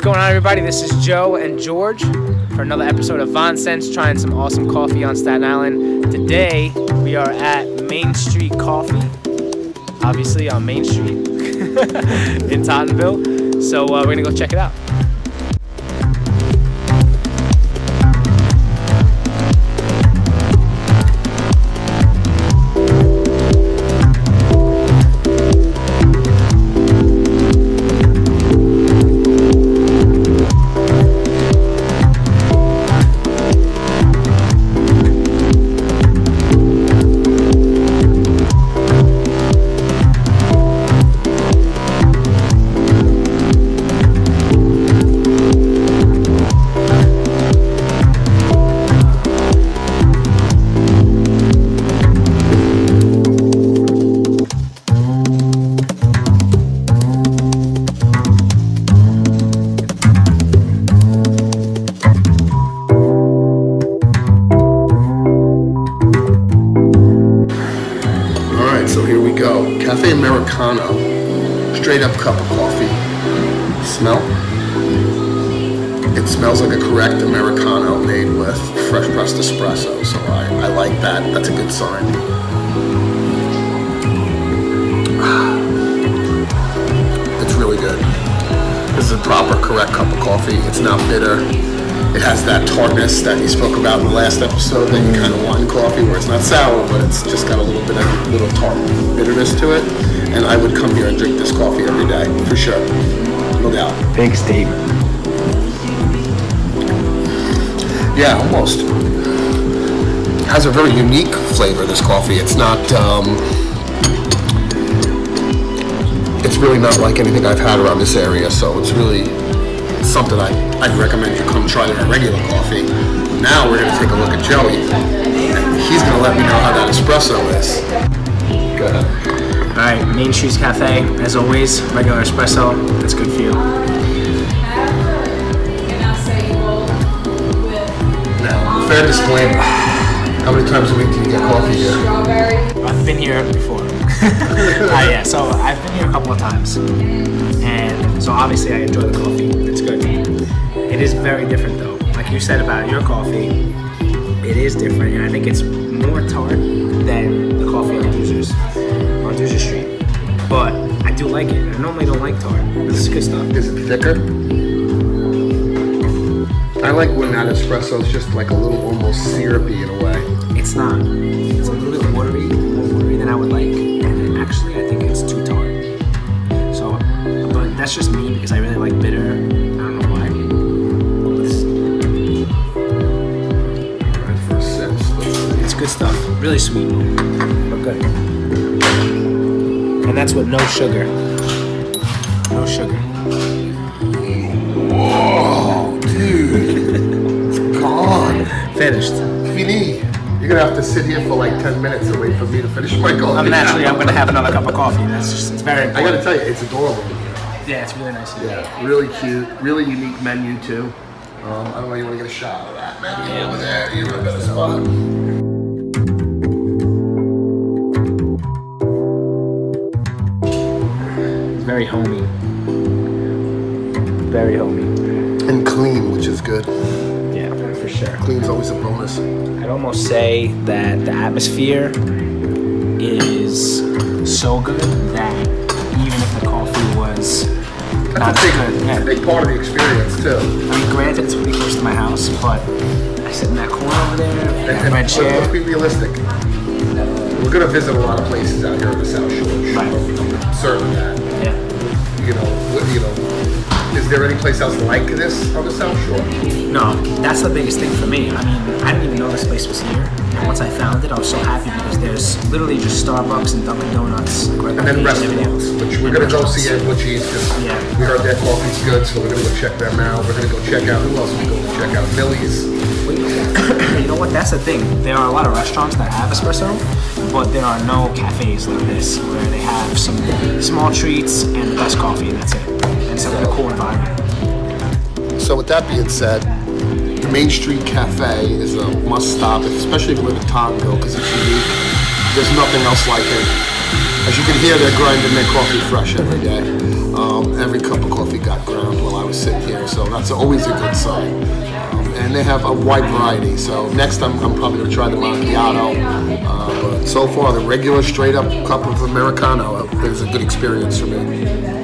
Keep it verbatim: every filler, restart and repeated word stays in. What's going on, everybody? This is Joe and George for another episode of VONsense, trying some awesome coffee on Staten Island. Today we are at Main Street Coffee, obviously on Main Street in Tottenville. So uh, we're gonna go check it out. Cafe Americano, straight up cup of coffee. Smell? It smells like a correct Americano made with fresh pressed espresso, so I, I like that. That's a good sign. It's really good. This is a proper correct cup of coffee. It's not bitter. It has that tartness that you spoke about in the last episode that you kind of want in coffee, where it's not sour, but it's just got a little bit of little tart bitterness to it. And I would come here and drink this coffee every day, for sure. No doubt. Big statement. Yeah, almost. It has a very unique flavor, this coffee. It's not, um, it's really not like anything I've had around this area, so it's really something I, I'd recommend you come try their regular coffee. Now we're going to take a look at Joey. He's going to let me know how that espresso is. Go ahead. All right, Main Street Cafe, as always, regular espresso. That's good for you. Now, fair disclaimer, how many times a week do you get coffee here? I've been here before. uh, yeah, so I've been here a couple of times. And so obviously I enjoy the coffee. It's good. It is very different though. Like you said about your coffee, it is different, and I think it's more tart than the coffee on Dusser's, on Dusser Street. But I do like it. I normally don't like tart. This is good stuff. Is it thicker? I like when that espresso is just like a little almost syrupy in a way. It's not. It's a little bit watery, more watery than I would like. And actually I think it's too tart. So, but that's just me because I really like bitter. I don't know why. Alright, for a sense. It's good stuff. Really sweet, but good. And that's with no sugar. No sugar. Whoa, dude. It's gone. Finished. Fini. You're gonna have to sit here for like ten minutes and wait for me to finish my coffee. I'm naturally, I'm gonna have another cup of coffee. That's just, it's very important. I gotta tell you, it's adorable. Yeah, it's really nice. Yeah, really cute, really unique menu too. Um, I don't know, you wanna get a shot of that menu yeah. over there? You're in a better spot. It's very homey. Very homey. And clean, which is good. For sure. Clean's always a bonus. I'd almost say that the atmosphere is so good that even if the coffee was That's not a big, good, yeah. a big part of the experience too. I mean, granted, it's pretty close to my house, but I sit in that corner over there and, and, and my chair. Let's be realistic. We're gonna visit a lot of places out here on the South Shore. Right. Certainly that. Yeah. You know, with, you know. Is there any place else like this on the South Shore? No, that's the biggest thing for me. I mean, I didn't even know this place was here. And once I found it, I was so happy because there's literally just Starbucks and Dunkin' Donuts. Like, and then restaurants, which we're going to go see at Willie's because yeah. we heard their coffee's good, so we're going to go check them out. We're going to go check out, who else are we going to check out? Millie's. You know what, that's the thing. There are a lot of restaurants that have espresso, but there are no cafes like this where they have some small treats and the best coffee, and that's it. So, a cool environment. So with that being said, the Main Street Cafe is a must-stop, especially if you live in Tottenville, because it's unique. There's nothing else like it. As you can hear, they're grinding their coffee fresh every day. Um, every cup of coffee got ground while I was sitting here, so that's always a good sign. Um, and they have a wide variety, so next I'm, I'm probably gonna try the macchiato. Uh, but so far, the regular straight up cup of Americano is a good experience for me.